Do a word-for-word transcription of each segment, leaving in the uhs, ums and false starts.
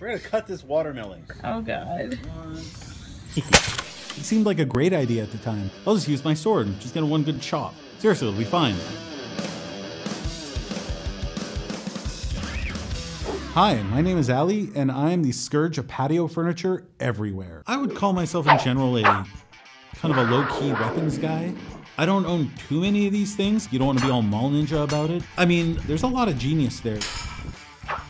We're gonna cut this watermelon. Oh god. It seemed like a great idea at the time. I'll just use my sword and just get a one good chop. Seriously, it'll be fine. Hi, my name is Ali, and I am the scourge of patio furniture everywhere. I would call myself in general a kind of a low-key weapons guy. I don't own too many of these things. You don't want to be all mall ninja about it. I mean, there's a lot of genius there.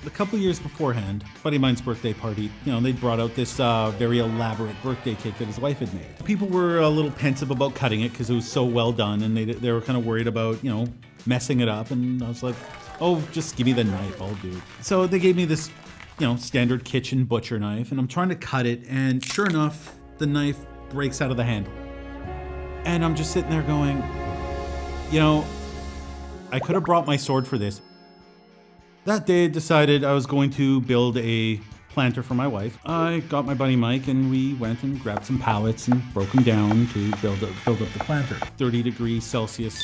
A couple years beforehand, a buddy of mine's birthday party, you know, they brought out this uh, very elaborate birthday cake that his wife had made. People were a little pensive about cutting it because it was so well done, and they, they were kind of worried about, you know, messing it up, and I was like, oh, just give me the knife, I'll do it. So they gave me this, you know, standard kitchen butcher knife, and I'm trying to cut it, and sure enough, the knife breaks out of the handle. And I'm just sitting there going, you know, I could have brought my sword for this. That day I decided I was going to build a planter for my wife. I got my buddy Mike and we went and grabbed some pallets and broke them down to build up, build up the planter. thirty degrees Celsius,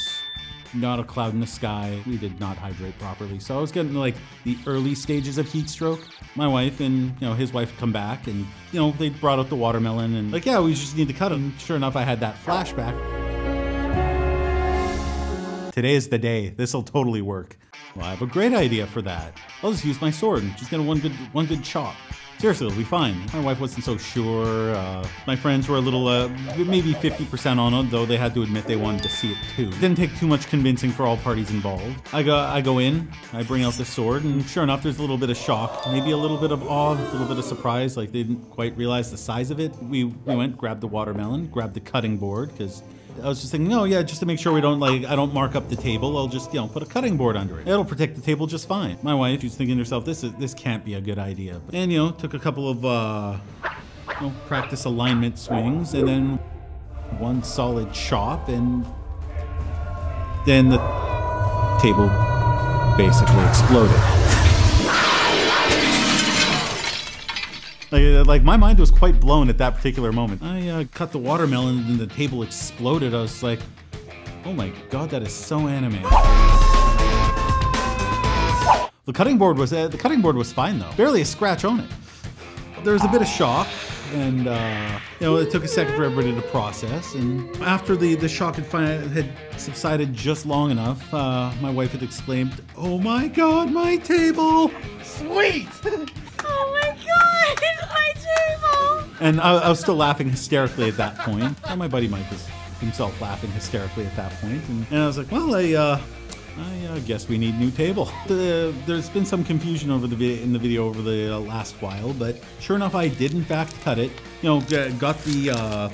not a cloud in the sky. We did not hydrate properly. So I was getting like the early stages of heat stroke. My wife and you know his wife come back and you know they brought out the watermelon and like, yeah, we just need to cut them. Sure enough, I had that flashback. Today is the day. This'll totally work. Well, I have a great idea for that. I'll just use my sword and just get a one good, one good chop. Seriously, it'll be fine. My wife wasn't so sure. Uh, my friends were a little, uh, maybe fifty percent on it, though they had to admit they wanted to see it too. It didn't take too much convincing for all parties involved. I go, I go in, I bring out the sword, and sure enough, there's a little bit of shock, maybe a little bit of awe, a little bit of surprise, like they didn't quite realize the size of it. We, we went, grabbed the watermelon, grabbed the cutting board, because I was just thinking, oh yeah, just to make sure we don't like, I don't mark up the table, I'll just, you know, put a cutting board under it. It'll protect the table just fine. My wife, she's thinking to herself, this is, this can't be a good idea. And, you know, took a couple of, uh, you know, practice alignment swings, and then one solid chop, and then the table basically exploded. Like, like, my mind was quite blown at that particular moment. I uh, cut the watermelon and the table exploded. I was like, oh my god, that is so anime. The cutting board was uh, the cutting board was fine though. Barely a scratch on it. There was a bit of shock, and uh, you know, it took a second for everybody to process. And after the the shock had fin had subsided just long enough, uh, my wife had exclaimed, "Oh my god, my table! Sweet!" And I, I was still laughing hysterically at that point. And my buddy Mike was himself laughing hysterically at that point. And, and I was like, well, I, uh, I uh, guess we need a new table. The, there's been some confusion over the video, in the video over the uh, last while, but sure enough, I did in fact cut it. You know, got the uh,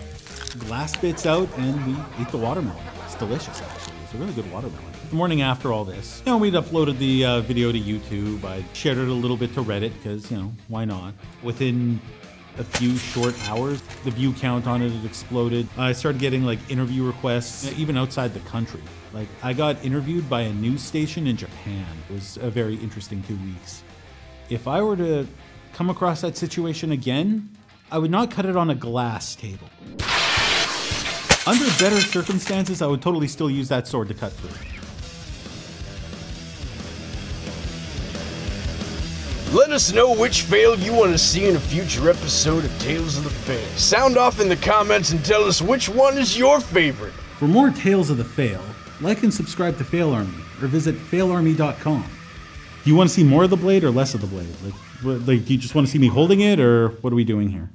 glass bits out and we ate the watermelon. It's delicious, actually. It's a really good watermelon. The morning after all this, you know, we'd uploaded the uh, video to YouTube. I shared it a little bit to Reddit because, you know, why not? Within a few short hours, the view count on it had exploded. I started getting like interview requests, even outside the country. Like I got interviewed by a news station in Japan. It was a very interesting two weeks. If I were to come across that situation again, I would not cut it on a glass table. Under better circumstances, I would totally still use that sword to cut through. Let us know which fail you want to see in a future episode of Tales of the Fail. Sound off in the comments and tell us which one is your favorite. For more Tales of the Fail, like and subscribe to Fail Army or visit fail army dot com. Do you want to see more of the blade or less of the blade? Like, like, do you just want to see me holding it, or what are we doing here?